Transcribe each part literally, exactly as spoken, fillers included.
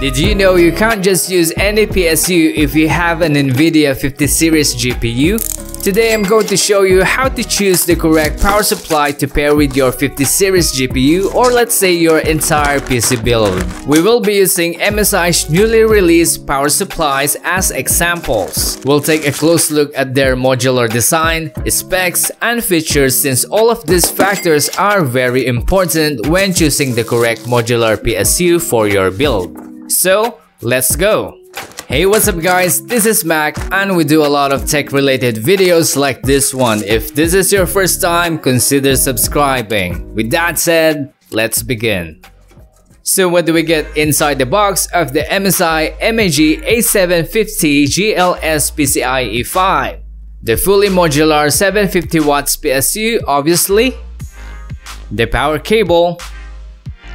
Did you know you can't just use any P S U if you have an NVIDIA fifty series G P U? Today I'm going to show you how to choose the correct power supply to pair with your fifty series G P U, or let's say your entire P C build. We will be using M S I's newly released power supplies as examples. We'll take a close look at their modular design, specs, and features, since all of these factors are very important when choosing the correct modular P S U for your build. So, let's go! Hey, what's up guys, this is Mac, and we do a lot of tech related videos like this one. If this is your first time, consider subscribing. With that said, let's begin. So what do we get inside the box of the M S I M A G A seven fifty G L S P C I E five? The fully modular seven hundred fifty watts P S U, obviously. The power cable.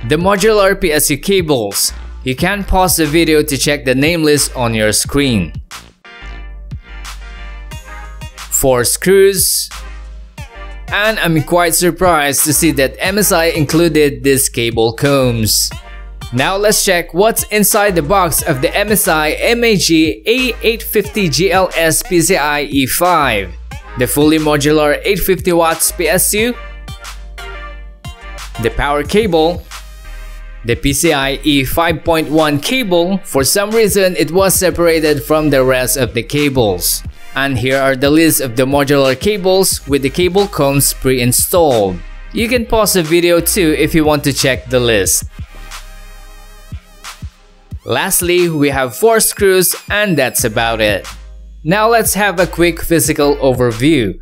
The modular P S U cables. You can pause the video to check the name list on your screen. Four screws. And I'm quite surprised to see that M S I included these cable combs. Now let's check what's inside the box of the M S I M A G A eight fifty G L S P C I E five. The fully modular eight hundred fifty watts P S U. The power cable. The P C I E five point one cable, for some reason it was separated from the rest of the cables. And here are the list of the modular cables with the cable combs pre-installed. You can pause the video too if you want to check the list. Lastly, we have four screws, and that's about it. Now let's have a quick physical overview.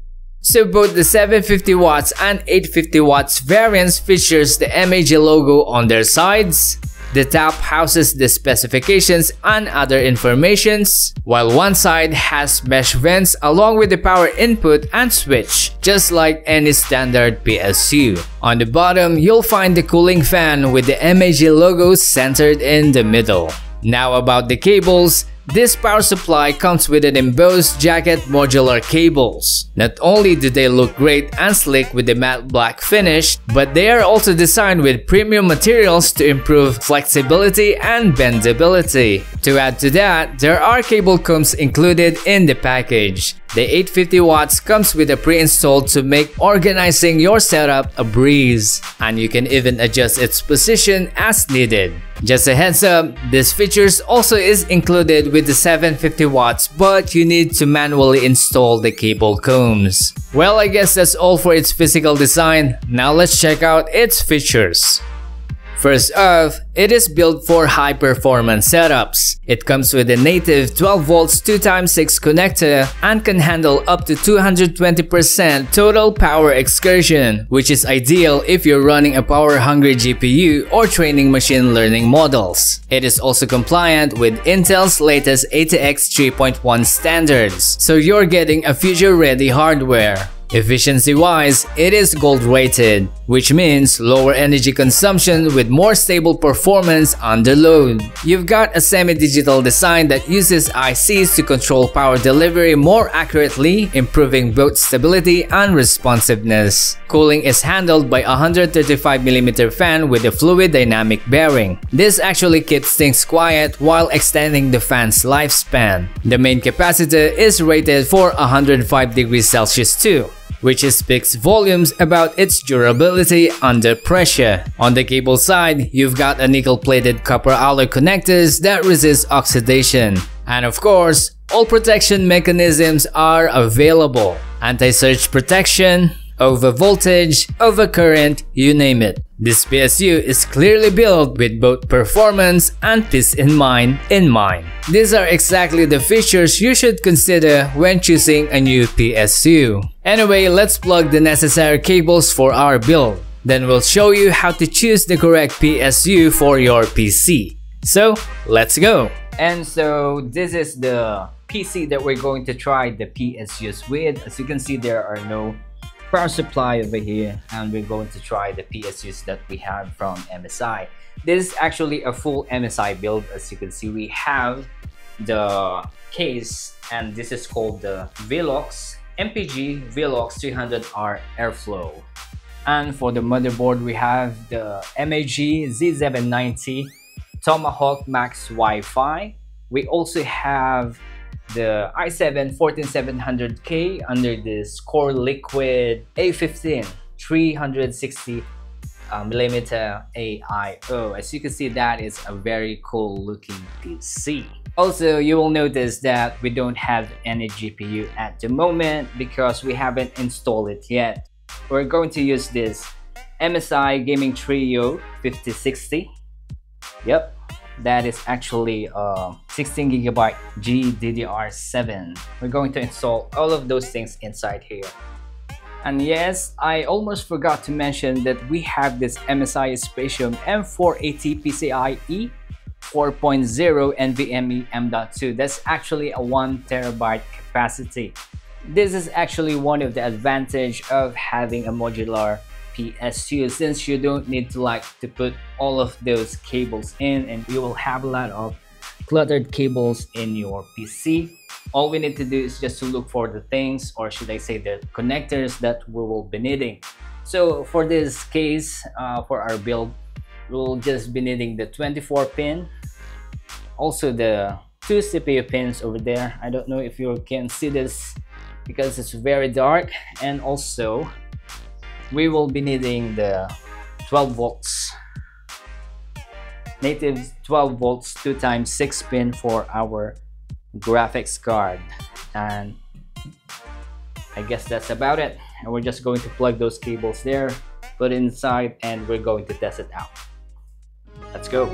So both the seven hundred fifty watts and eight hundred fifty watts variants features the M A G logo on their sides. The top houses the specifications and other informations, while one side has mesh vents along with the power input and switch, just like any standard P S U. On the bottom, you'll find the cooling fan with the M A G logo centered in the middle. Now about the cables. This power supply comes with an embossed jacket modular cables. Not only do they look great and slick with the matte black finish, but they are also designed with premium materials to improve flexibility and bendability. To add to that, there are cable combs included in the package. The eight hundred fifty watts comes with a pre-installed to make organizing your setup a breeze, and you can even adjust its position as needed. Just a heads up, this features also is included with the seven hundred fifty watts, but you need to manually install the cable combs. Well, I guess that's all for its physical design. Now let's check out its features. First off, it is built for high-performance setups. It comes with a native twelve volts two times six connector and can handle up to two hundred twenty percent total power excursion, which is ideal if you're running a power-hungry G P U or training machine learning models. It is also compliant with Intel's latest A T X three point one standards, so you're getting a future-ready hardware. Efficiency-wise, it is gold-rated, which means lower energy consumption with more stable performance under load. You've got a semi-digital design that uses I Cs to control power delivery more accurately, improving both stability and responsiveness. Cooling is handled by a one hundred thirty-five millimeter fan with a fluid dynamic bearing. This actually keeps things quiet while extending the fan's lifespan. The main capacitor is rated for one hundred five degrees Celsius too, which speaks volumes about its durability under pressure. On the cable side, you've got a nickel-plated copper alloy connectors that resist oxidation. And of course, all protection mechanisms are available. Anti-surge protection, overvoltage, overcurrent, you name it. This P S U is clearly built with both performance and peace in mind in mind. These are exactly the features you should consider when choosing a new P S U. Anyway, let's plug the necessary cables for our build. Then we'll show you how to choose the correct P S U for your P C. So, let's go! And so, this is the P C that we're going to try the P S Us with. As you can see, there are no power supply over here, and we're going to try the P S Us that we have from M S I. This is actually a full M S I build. As you can see, we have the case, and this is called the Velox M P G Velox three hundred R Airflow. And for the motherboard, we have the M A G Z seven ninety Tomahawk Max Wi-Fi. We also have the i seven fourteen seven hundred K under this Core Liquid A fifteen three hundred sixty uh, millimeter A I O. As you can see, that is a very cool looking P C. Also, you will notice that we don't have any G P U at the moment because we haven't installed it yet. We're going to use this M S I Gaming Trio fifty sixty. Yep, that is actually a sixteen gigabyte G D D R seven. We're going to install all of those things inside here. And yes, I almost forgot to mention that we have this M S I Spatium M four eighty PCIe four point oh NVMe M dot two. That's actually a one terabyte capacity. This is actually one of the advantages of having a modular P S U, since you don't need to like to put all of those cables in, and you will have a lot of cluttered cables in your P C. All we need to do is just to look for the things, or should I say the connectors, that we will be needing. So for this case, uh, for our build, we'll just be needing the twenty-four pin, also the two C P U pins over there. I don't know if you can see this because it's very dark, and also we will be needing the twelve volts, native twelve volts two times six pin for our graphics card. And I guess that's about it. And we're just going to plug those cables there, put it inside, and we're going to test it out. Let's go.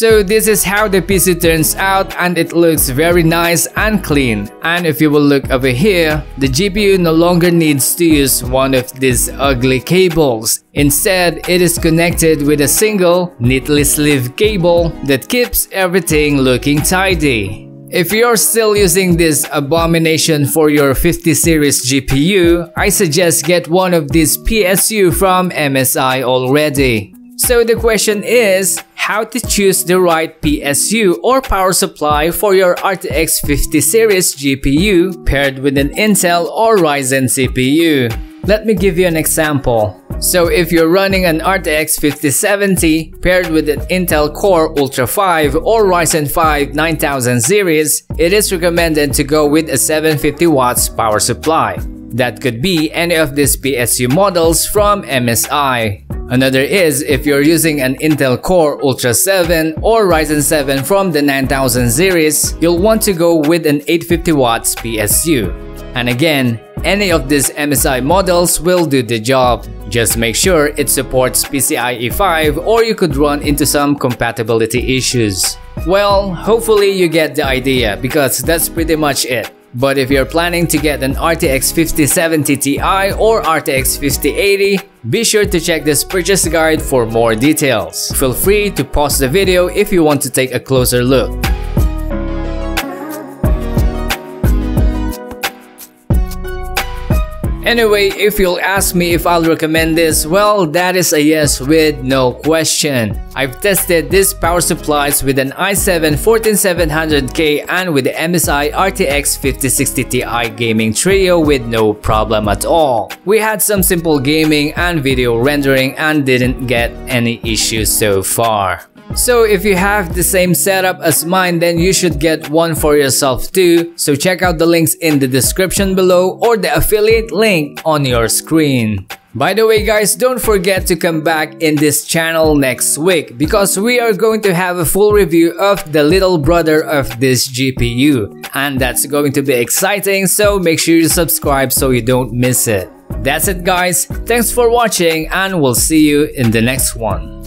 So this is how the P C turns out, and it looks very nice and clean. And if you will look over here, the G P U no longer needs to use one of these ugly cables. Instead, it is connected with a single, neatly sleeved cable that keeps everything looking tidy. If you're still using this abomination for your fifty series G P U, I suggest get one of these P S U from M S I already. So the question is, how to choose the right P S U or power supply for your R T X fifty series G P U paired with an Intel or Ryzen C P U. Let me give you an example. So if you're running an R T X fifty seventy paired with an Intel Core Ultra five or Ryzen five nine thousand series, it is recommended to go with a seven hundred fifty watts power supply. That could be any of these P S U models from M S I. Another is if you're using an Intel Core Ultra seven or Ryzen seven from the nine thousand series, you'll want to go with an eight hundred fifty watts P S U. And again, any of these M S I models will do the job. Just make sure it supports P C I E five, or you could run into some compatibility issues. Well, hopefully you get the idea, because that's pretty much it. But if you're planning to get an R T X fifty seventy Ti or R T X fifty eighty, be sure to check this purchase guide for more details. Feel free to pause the video if you want to take a closer look. Anyway, if you'll ask me if I'll recommend this, well, that is a yes with no question. I've tested these power supplies with an i seven fourteen seven hundred K and with the M S I R T X fifty sixty Ti Gaming Trio with no problem at all. We had some simple gaming and video rendering and didn't get any issues so far. So if you have the same setup as mine, then you should get one for yourself too. So check out the links in the description below or the affiliate link on your screen. By the way guys, don't forget to come back in this channel next week because we are going to have a full review of the little brother of this G P U. And that's going to be exciting, so make sure you subscribe so you don't miss it. That's it guys, thanks for watching and we'll see you in the next one.